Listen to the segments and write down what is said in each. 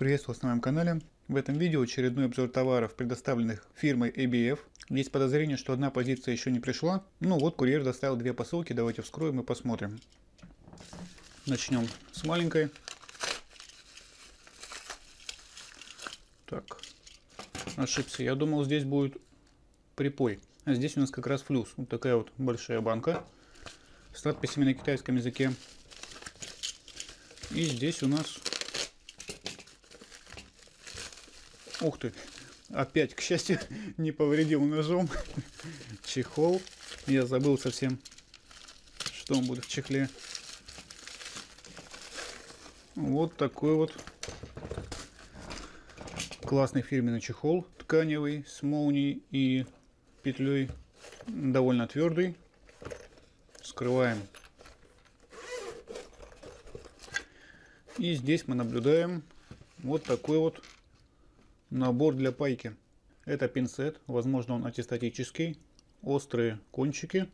Приветствую вас на моем канале. В этом видео очередной обзор товаров, предоставленных фирмой ABF. Есть подозрение, что одна позиция еще не пришла. Ну вот, курьер доставил две посылки. Давайте вскроем и посмотрим. Начнем с маленькой. Так, ошибся. Я думал, здесь будет припой. А здесь у нас как раз флюс. Вот такая вот большая банка с надписями на китайском языке. И здесь у нас... Ух ты! Опять, к счастью, не повредил ножом. Чехол. Я забыл совсем, что он будет в чехле. Вот такой вот классный фирменный чехол. Тканевый, с молнией и петлей. Довольно твердый. Скрываем. И здесь мы наблюдаем вот такой вот набор для пайки. Это пинцет, возможно, он антистатический. Острые кончики.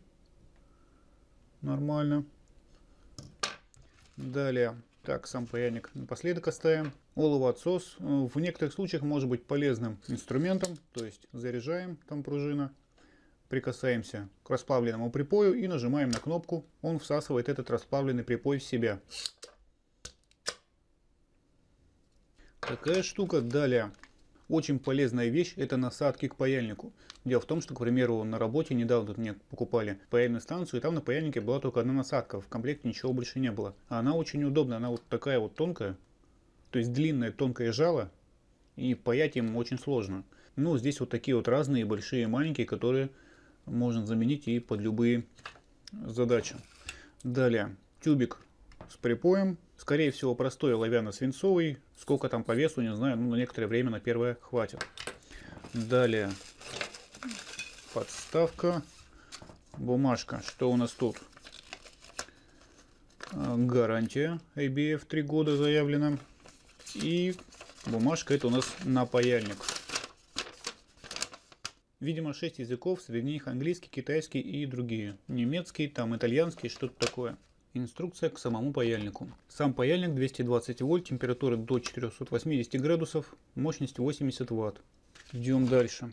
Нормально. Далее. Так, сам паяник напоследок оставим. Оловоотсос. В некоторых случаях может быть полезным инструментом. То есть заряжаем, там пружина. Прикасаемся к расплавленному припою и нажимаем на кнопку. Он всасывает этот расплавленный припой в себя. Такая штука. Далее. Очень полезная вещь — это насадки к паяльнику. Дело в том, что, к примеру, на работе недавно мне покупали паяльную станцию, и там на паяльнике была только одна насадка, в комплекте ничего больше не было. А она очень удобная, она вот такая вот тонкая, то есть длинное тонкое жало, и паять им очень сложно. Ну, здесь вот такие вот разные, большие и маленькие, которые можно заменить и под любые задачи. Далее, тюбик с припоем. Скорее всего, простой оловянно-свинцовый. Сколько там по весу, не знаю, но на некоторое время на первое хватит. Далее подставка, бумажка. Что у нас тут? Гарантия ABF 3 года заявлена. И бумажка — это у нас на паяльник. Видимо, 6 языков, среди них английский, китайский и другие. Немецкий, там итальянский, что-то такое. Инструкция к самому паяльнику. Сам паяльник 220 вольт, температура до 480 градусов, мощность 80 ватт. Идем дальше.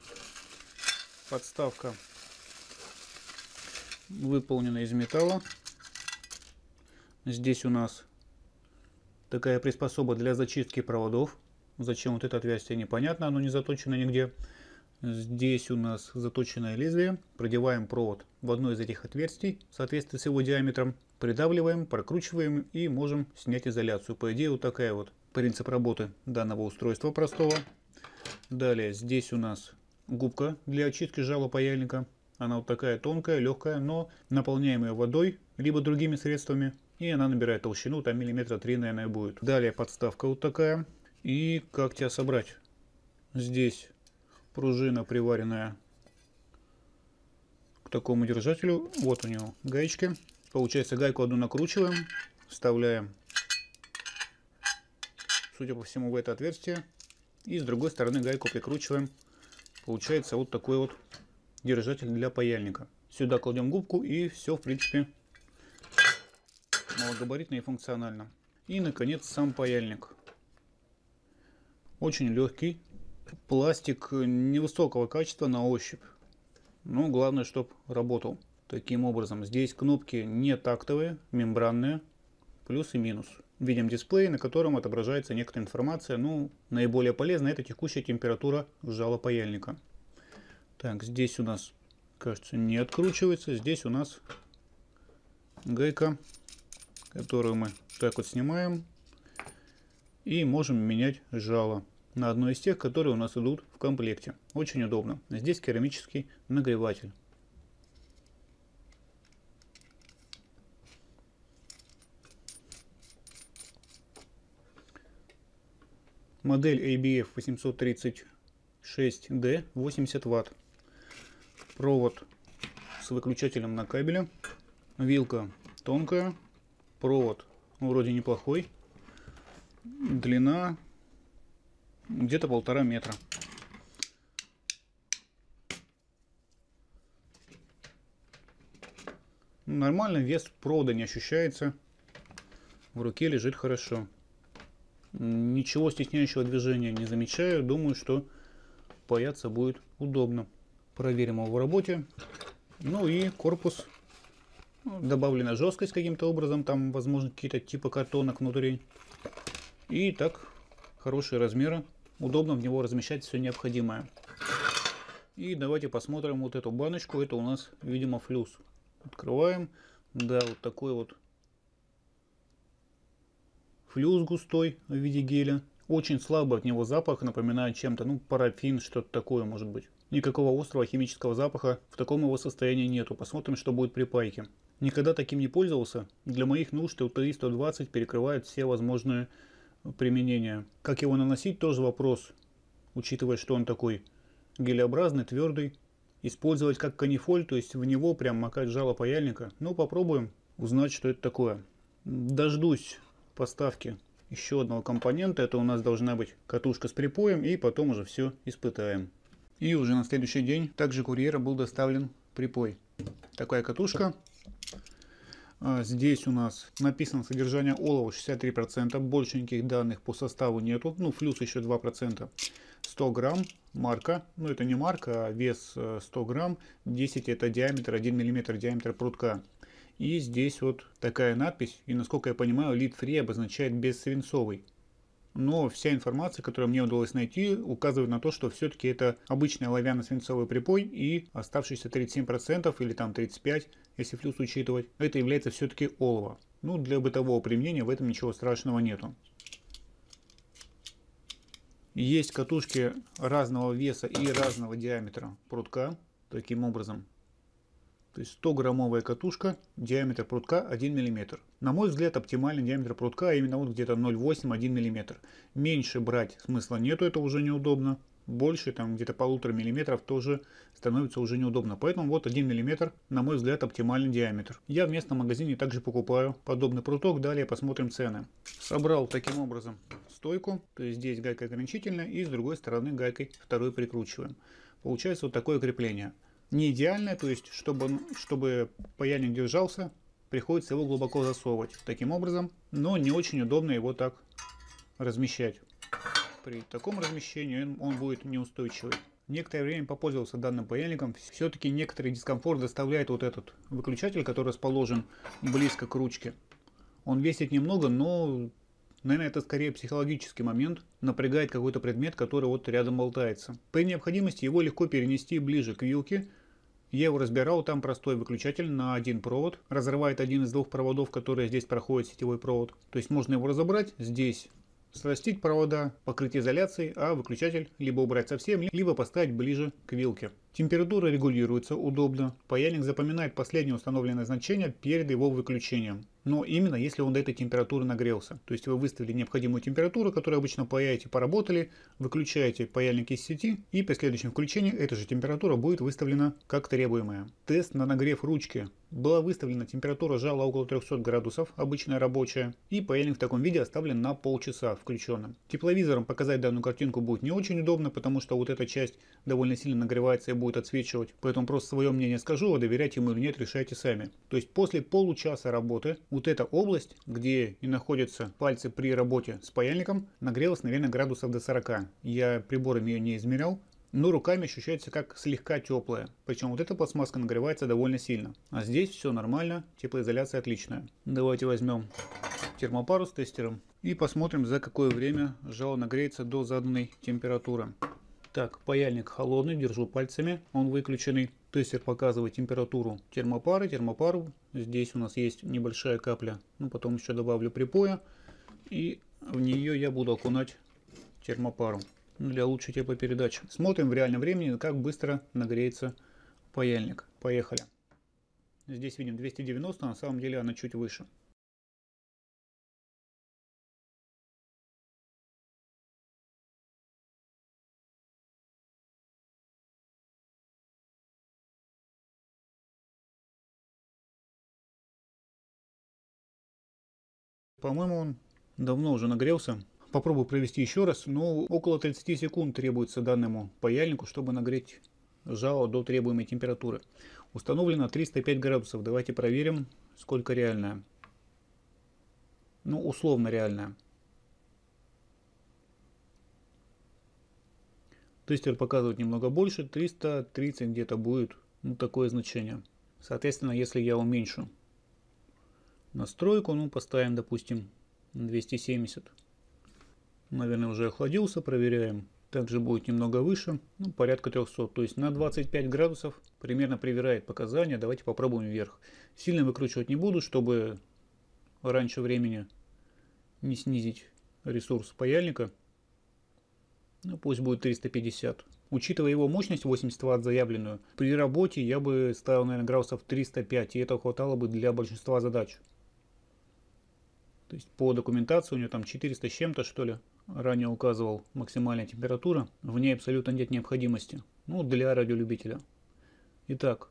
Подставка выполнена из металла. Здесь у нас такая приспособа для зачистки проводов. Зачем вот это отверстие, непонятно, оно не заточено нигде. Здесь у нас заточенное лезвие. Продеваем провод в одно из этих отверстий в соответствии с его диаметром. Придавливаем, прокручиваем и можем снять изоляцию. По идее, вот такая вот принцип работы данного устройства простого. Далее, здесь у нас губка для очистки жала паяльника. Она вот такая тонкая, легкая, но наполняем ее водой, либо другими средствами. И она набирает толщину, там миллиметра 3, наверное, будет. Далее, подставка вот такая. И как тебя собрать? Здесь пружина, приваренная к такому держателю. Вот у него гаечки. Получается, гайку одну накручиваем, вставляем, судя по всему, в это отверстие. И с другой стороны гайку прикручиваем. Получается вот такой вот держатель для паяльника. Сюда кладем губку, и все, в принципе, малогабаритно и функционально. И, наконец, сам паяльник. Очень легкий. Пластик невысокого качества на ощупь. Но главное, чтобы работал. Таким образом, здесь кнопки не тактовые, мембранные, плюс и минус. Видим дисплей, на котором отображается некоторая информация. Ну, наиболее полезная — это текущая температура жала паяльника. Так, здесь у нас, кажется, не откручивается. Здесь у нас гайка, которую мы так вот снимаем. И можем менять жало на одно из тех, которые у нас идут в комплекте. Очень удобно. Здесь керамический нагреватель. Модель ABF 836D, 80 Вт. Провод с выключателем на кабеле. Вилка тонкая. Провод вроде неплохой. Длина где-то 1,5 метра. Нормально, вес провода не ощущается. В руке лежит хорошо. Ничего стесняющего движения не замечаю. Думаю, что паяться будет удобно. Проверим его в работе. Ну и корпус. Добавлена жесткость каким-то образом. Там, возможно, какие-то типа картонок внутри. И так, хорошие размеры. Удобно в него размещать все необходимое. И давайте посмотрим вот эту баночку. Это у нас, видимо, флюс. Открываем. Да, вот такой вот флюс густой в виде геля. Очень слабый от него запах, напоминает чем-то, ну, парафин, что-то такое может быть. Никакого острого химического запаха в таком его состоянии нету. Посмотрим, что будет при пайке. Никогда таким не пользовался. Для моих нужд ЛТИ-120 перекрывает все возможные применения. Как его наносить, тоже вопрос, учитывая, что он такой гелеобразный, твердый. Использовать как канифоль, то есть в него прям макать жало паяльника. Ну, попробуем узнать, что это такое. Дождусь поставки еще одного компонента. Это у нас должна быть катушка с припоем, и потом уже все испытаем. И уже на следующий день также курьера был доставлен припой. Такая катушка. Здесь у нас написано содержание олова 63%. Больше никаких данных по составу нету. Ну, флюс еще 2%. 100 грамм. Марка. Ну, это не марка, а вес 100 грамм. 10 это диаметр, 1 миллиметр диаметр прутка. И здесь вот такая надпись. И, насколько я понимаю, lead-free обозначает бессвинцовый. Но вся информация, которую мне удалось найти, указывает на то, что все-таки это обычный оловянно-свинцовый припой, и оставшиеся 37% или там 35%, если флюс учитывать, это является все-таки олово. Ну, для бытового применения в этом ничего страшного нету. Есть катушки разного веса и разного диаметра прутка, таким образом. То есть 100-граммовая катушка, диаметр прутка 1 мм. На мой взгляд, оптимальный диаметр прутка именно вот где-то 0,8-1 мм. Меньше брать смысла нету, это уже неудобно. Больше, там где-то 1,5 мм, тоже становится уже неудобно. Поэтому вот 1 мм, на мой взгляд, оптимальный диаметр. Я в местном магазине также покупаю подобный пруток. Далее посмотрим цены. Собрал таким образом стойку. То есть здесь гайка ограничительная, и с другой стороны гайкой второй прикручиваем. Получается вот такое крепление. Не идеальное, то есть, чтобы паяльник держался, приходится его глубоко засовывать таким образом, но не очень удобно его так размещать. При таком размещении он будет неустойчивый. Некоторое время попользовался данным паяльником, все-таки некоторый дискомфорт доставляет вот этот выключатель, который расположен близко к ручке. Он весит немного, но, наверное, это скорее психологический момент. Напрягает какой-то предмет, который вот рядом болтается. При необходимости его легко перенести ближе к вилке. Я его разбирал, там простой выключатель на один провод. Разрывает один из двух проводов, которые здесь проходит сетевой провод. То есть можно его разобрать, здесь срастить провода, покрыть изоляцией, а выключатель либо убрать совсем, либо поставить ближе к вилке. Температура регулируется удобно. Паяльник запоминает последнее установленное значение перед его выключением. Но именно если он до этой температуры нагрелся. То есть вы выставили необходимую температуру, которую обычно паяете, поработали, выключаете паяльник из сети, и при следующем включении эта же температура будет выставлена как требуемая. Тест на нагрев ручки. Была выставлена температура жала около 300 градусов, обычная рабочая, и паяльник в таком виде оставлен на полчаса включенным. Тепловизором показать данную картинку будет не очень удобно, потому что вот эта часть довольно сильно нагревается и будет отсвечивать. Поэтому просто свое мнение скажу, а доверять ему или нет, решайте сами. То есть после получаса работы вот эта область, где и находятся пальцы при работе с паяльником, нагрелась, наверное, градусов до 40. Я приборами ее не измерял, но руками ощущается как слегка теплая. Причем вот эта пластмасска нагревается довольно сильно. А здесь все нормально, теплоизоляция отличная. Давайте возьмем термопару с тестером и посмотрим, за какое время жало нагреется до заданной температуры. Так, паяльник холодный, держу пальцами, он выключенный. Тестер показывает температуру термопары, Здесь у нас есть небольшая капля, ну, потом еще добавлю припоя. И в нее я буду окунать термопару для лучшей теплопередачи. Смотрим в реальном времени, как быстро нагреется паяльник. Поехали. Здесь видим 290, на самом деле она чуть выше. По-моему, он давно уже нагрелся. Попробую провести еще раз, но около 30 секунд требуется данному паяльнику, чтобы нагреть жало до требуемой температуры. Установлено 305 градусов. Давайте проверим, сколько реальное. Ну, условно реальное. Тестер показывает немного больше, 330 где-то будет, ну, такое значение. Соответственно, если я уменьшу настройку, ну, поставим, допустим, 270. Наверное, уже охладился, проверяем. Также будет немного выше, ну, порядка 300, то есть на 25 градусов примерно привирает показания. Давайте попробуем вверх. Сильно выкручивать не буду, чтобы раньше времени не снизить ресурс паяльника. Ну, пусть будет 350. Учитывая его мощность 80 Вт заявленную, при работе я бы ставил, наверное, градусов 305, и этого хватало бы для большинства задач. То есть по документации у нее там 400 с чем-то, что ли, ранее указывал максимальная температура. В ней абсолютно нет необходимости, ну, для радиолюбителя. Итак,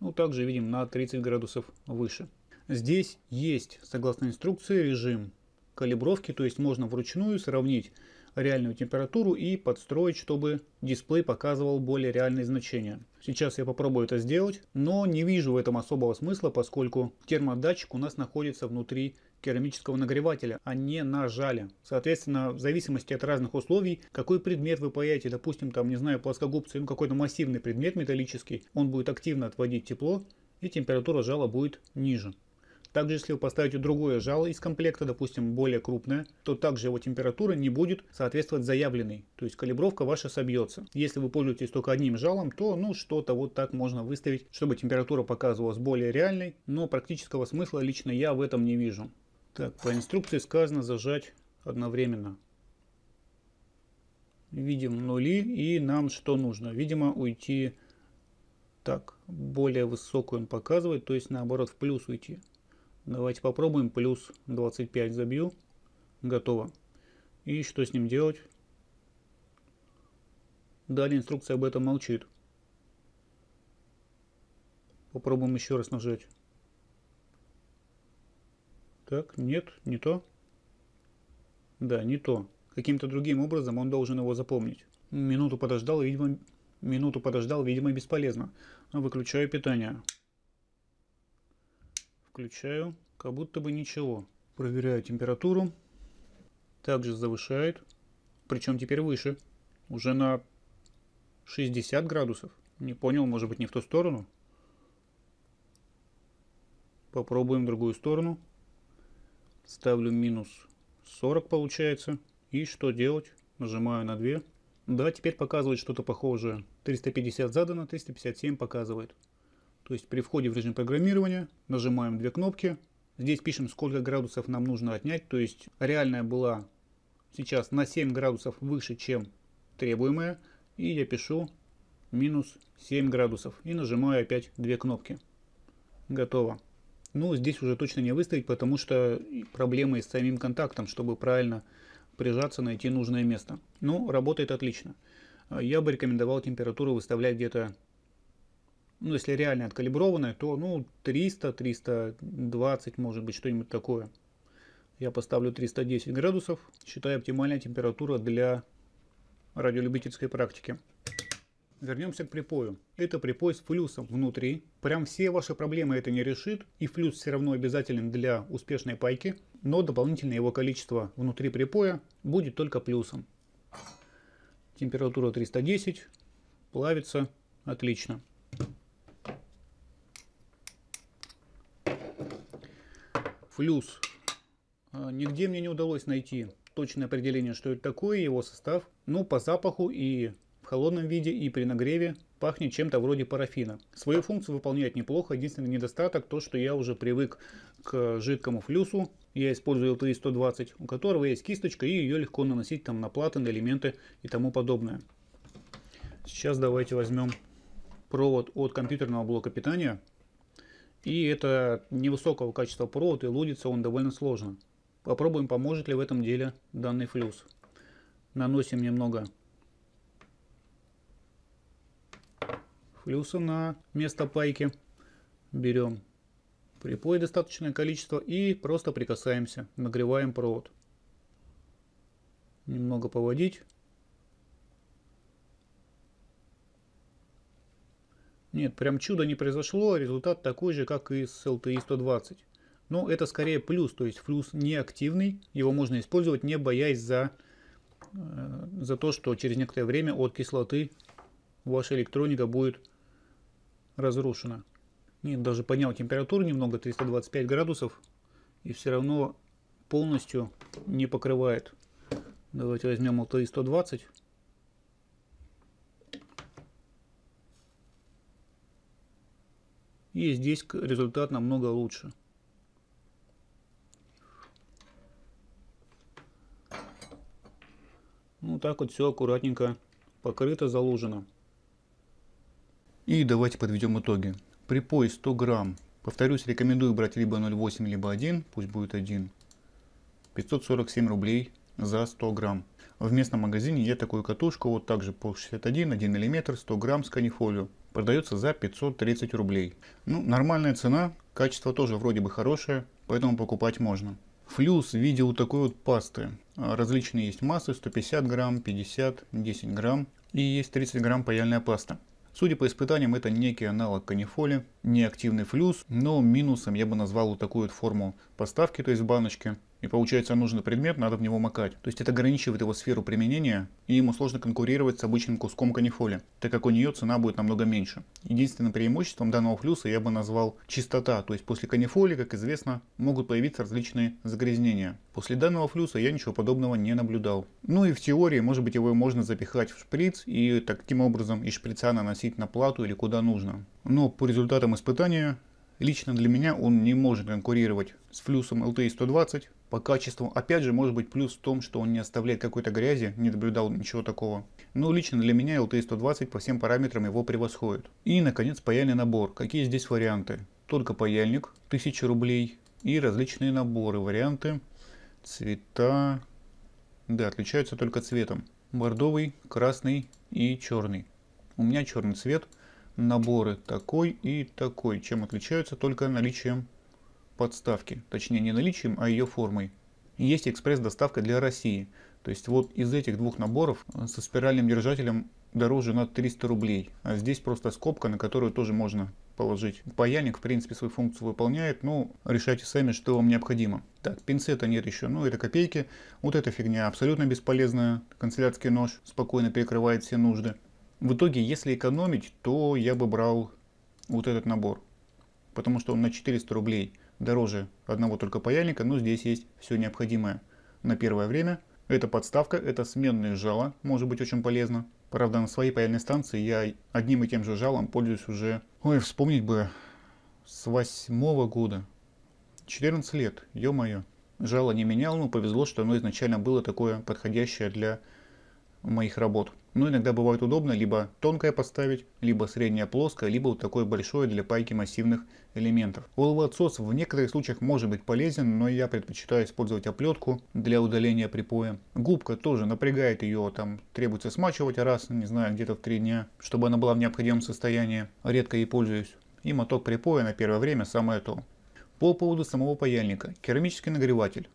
ну, также видим на 30 градусов выше. Здесь есть, согласно инструкции, режим калибровки, то есть можно вручную сравнить реальную температуру и подстроить, чтобы дисплей показывал более реальные значения. Сейчас я попробую это сделать, но не вижу в этом особого смысла, поскольку термодатчик у нас находится внутри керамического нагревателя, а не на жале. Соответственно, в зависимости от разных условий, какой предмет вы паяете, допустим, там, не знаю, плоскогубцы, ну, какой-то массивный предмет металлический, он будет активно отводить тепло, и температура жала будет ниже. Также, если вы поставите другое жало из комплекта, допустим, более крупное, то также его температура не будет соответствовать заявленной. То есть калибровка ваша собьется. Если вы пользуетесь только одним жалом, то, ну, что-то вот так можно выставить, чтобы температура показывалась более реальной. Но практического смысла лично я в этом не вижу. Так, по инструкции сказано зажать одновременно. Видим нули, и нам что нужно? Видимо, уйти так. Более высокую он показывает, то есть наоборот в плюс уйти. Давайте попробуем, плюс 25 забью. Готово. И что с ним делать? Далее инструкция об этом молчит. Попробуем еще раз нажать. Так, нет, не то. Да, не то. Каким-то другим образом он должен его запомнить. Минуту подождал, видимо, бесполезно. Выключаю питание. Включаю, как будто бы ничего. Проверяю температуру. Также завышает. Причем теперь выше. Уже на 60 градусов. Не понял, может быть, не в ту сторону. Попробуем другую сторону. Ставлю минус 40, получается. И что делать? Нажимаю на 2. Да, теперь показывает что-то похожее. 350 задано, 357 показывает. То есть при входе в режим программирования нажимаем две кнопки. Здесь пишем, сколько градусов нам нужно отнять. То есть реальная была сейчас на 7 градусов выше, чем требуемая. И я пишу минус 7 градусов. И нажимаю опять две кнопки. Готово. Ну, здесь уже точно не выставить, потому что проблемы с самим контактом, чтобы правильно прижаться, найти нужное место. Но работает отлично. Я бы рекомендовал температуру выставлять где-то... Ну, если реально откалиброванная, то, ну, 300, 320, может быть, что-нибудь такое. Я поставлю 310 градусов. Считаю, оптимальная температура для радиолюбительской практики. Вернемся к припою. Это припой с флюсом внутри. Прям все ваши проблемы это не решит. И флюс все равно обязателен для успешной пайки. Но дополнительное его количество внутри припоя будет только плюсом. Температура 310. Плавится. Отлично. Флюс. Нигде мне не удалось найти точное определение, что это такое, его состав. Но по запаху и в холодном виде, и при нагреве пахнет чем-то вроде парафина. Свою функцию выполняет неплохо. Единственный недостаток, то что я уже привык к жидкому флюсу. Я использую ЛТИ-120, у которого есть кисточка, и ее легко наносить там на платы, на элементы и тому подобное. Сейчас давайте возьмем провод от компьютерного блока питания. И это невысокого качества провод, и лудится он довольно сложно. Попробуем, поможет ли в этом деле данный флюс. Наносим немного флюса на место пайки. Берем припой достаточное количество и просто прикасаемся. Нагреваем провод. Немного поводить. Нет, прям чудо не произошло, результат такой же, как и с ЛТИ-120. Но это скорее плюс, то есть флюс неактивный, его можно использовать, не боясь за за то, что через некоторое время от кислоты ваша электроника будет разрушена. Нет, даже поднял температуру немного, 325 градусов, и все равно полностью не покрывает. Давайте возьмем ЛТИ-120. И здесь результат намного лучше. Ну так вот все аккуратненько покрыто, заложено. И давайте подведем итоги. Припой 100 грамм. Повторюсь, рекомендую брать либо 0,8, либо 1. Пусть будет 1. 547 рублей за 100 грамм. В местном магазине я такую катушку, вот также по 61, 1 мм, 100 грамм с канифолью. Продается за 530 рублей. Ну, нормальная цена, качество тоже вроде бы хорошее, поэтому покупать можно. Плюс в виде вот такой вот пасты. Различные есть массы, 150 грамм, 50, 10 грамм и есть 30 грамм паяльная паста. Судя по испытаниям, это некий аналог канифоли, неактивный флюс, но минусом я бы назвал вот такую вот форму поставки, то есть в баночке. И получается, нужный предмет, надо в него макать. То есть это ограничивает его сферу применения, и ему сложно конкурировать с обычным куском канифоли, так как у нее цена будет намного меньше. Единственным преимуществом данного флюса я бы назвал чистота, то есть после канифоли, как известно, могут появиться различные загрязнения. После данного флюса я ничего подобного не наблюдал. Ну и в теории, может быть, его можно запихать в шприц и таким образом из шприца наносить на плату или куда нужно. Но по результатам испытания, лично для меня он не может конкурировать с флюсом ЛТИ-120 по качеству. Опять же, может быть, плюс в том, что он не оставляет какой-то грязи, не наблюдал ничего такого. Но лично для меня ЛТИ-120 по всем параметрам его превосходит. И, наконец, паяльный набор. Какие здесь варианты? Только паяльник, 1000 рублей и различные наборы, варианты. Цвета, да, отличаются только цветом. Бордовый, красный и черный. У меня черный цвет. Наборы такой и такой. Чем отличаются? Только наличием подставки. Точнее, не наличием, а ее формой. Есть экспресс-доставка для России. То есть вот из этих двух наборов со спиральным держателем дороже на 300 рублей. А здесь просто скобка, на которую тоже можно положить. Паяльник, в принципе, свою функцию выполняет, но решайте сами, что вам необходимо. Так, пинцета нет еще, но это копейки. Вот эта фигня абсолютно бесполезная. Канцелярский нож спокойно перекрывает все нужды. В итоге, если экономить, то я бы брал вот этот набор. Потому что он на 400 рублей дороже одного только паяльника, но здесь есть все необходимое на первое время. Это подставка, это сменное жало, может быть очень полезно. Правда, на своей паяльной станции я одним и тем же жалом пользуюсь уже, ой, вспомнить бы, с 8-го года. 14 лет, ё-моё. Жало не менял, но повезло, что оно изначально было такое подходящее для моих работ. Но иногда бывает удобно либо тонкое поставить, либо средняя плоская, либо вот такое большое для пайки массивных элементов. Оловоотсос в некоторых случаях может быть полезен, но я предпочитаю использовать оплетку для удаления припоя. Губка тоже напрягает ее, там требуется смачивать раз, не знаю, где-то в 3 дня, чтобы она была в необходимом состоянии. Редко ей пользуюсь. И моток припоя на первое время самое то. По поводу самого паяльника. Керамический нагреватель.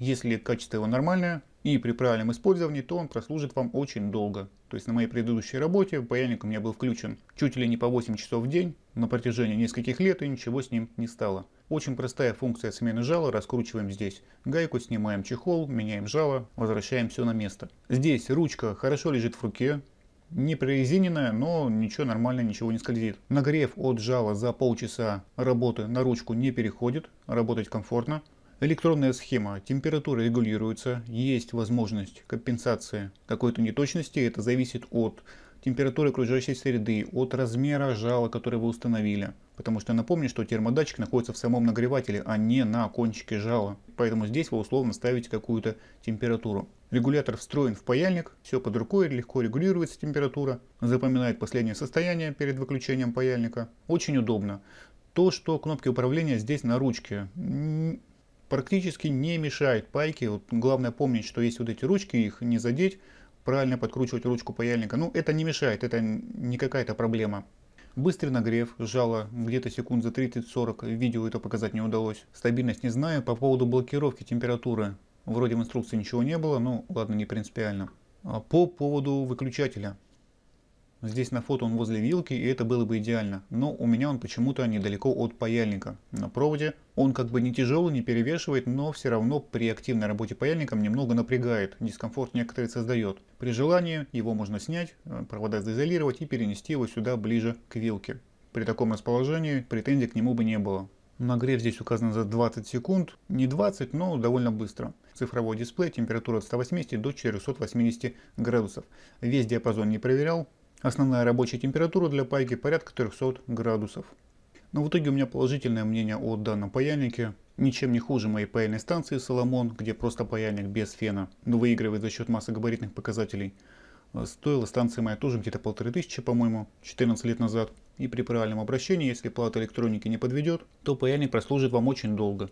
Если качество его нормальное и при правильном использовании, то он прослужит вам очень долго. То есть на моей предыдущей работе паяльник у меня был включен чуть ли не по 8 часов в день на протяжении нескольких лет, и ничего с ним не стало. Очень простая функция смены жала. Раскручиваем здесь гайку, снимаем чехол, меняем жало, возвращаем все на место. Здесь ручка хорошо лежит в руке. Не прорезиненная, но ничего нормально, ничего не скользит. Нагрев от жала за полчаса работы на ручку не переходит. Работать комфортно. Электронная схема, температура регулируется, есть возможность компенсации какой-то неточности, это зависит от температуры окружающей среды, от размера жала, который вы установили. Потому что напомню, что термодатчик находится в самом нагревателе, а не на кончике жала. Поэтому здесь вы условно ставите какую-то температуру. Регулятор встроен в паяльник, все под рукой, легко регулируется температура, запоминает последнее состояние перед выключением паяльника. Очень удобно. То, что кнопки управления здесь на ручке, практически не мешает пайке. Вот главное помнить, что есть вот эти ручки, их не задеть, правильно подкручивать ручку паяльника. Ну, это не мешает, это не какая-то проблема. Быстрый нагрев жала где-то секунд за 30-40, видео это показать не удалось. Стабильность не знаю, по поводу блокировки температуры. Вроде в инструкции ничего не было, ну ладно, не принципиально. По поводу выключателя. Здесь на фото он возле вилки, и это было бы идеально. Но у меня он почему-то недалеко от паяльника. На проводе он как бы не тяжелый, не перевешивает, но все равно при активной работе паяльником немного напрягает, дискомфорт некоторый создает. При желании его можно снять, провода заизолировать и перенести его сюда ближе к вилке. При таком расположении претензий к нему бы не было. Нагрев здесь указан за 20 секунд, не 20, но довольно быстро. Цифровой дисплей, температура от 180 до 480 градусов. Весь диапазон не проверял. Основная рабочая температура для пайки порядка 300 градусов. Но в итоге у меня положительное мнение о данном паяльнике. Ничем не хуже моей паяльной станции Соломон, где просто паяльник без фена, но выигрывает за счет массы габаритных показателей. Стоила станция моя тоже где-то 1500, по-моему, 14 лет назад. И при правильном обращении, если плата электроники не подведет, то паяльник прослужит вам очень долго.